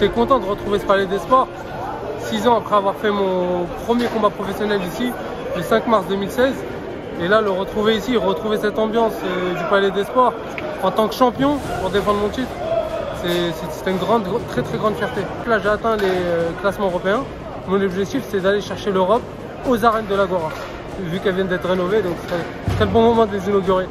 j'étais content de retrouver ce palais des sports. 6 ans après avoir fait mon premier combat professionnel ici, le 5 mars 2016. Et là, le retrouver ici, retrouver cette ambiance du palais des sports en tant que champion pour défendre mon titre, c'est une grande, très grande fierté. Là, j'ai atteint les classements européens. Mon objectif, c'est d'aller chercher l'Europe aux arènes de l'Agora, vu qu'elles viennent d'être rénovées, donc ce serait le bon moment de les inaugurer.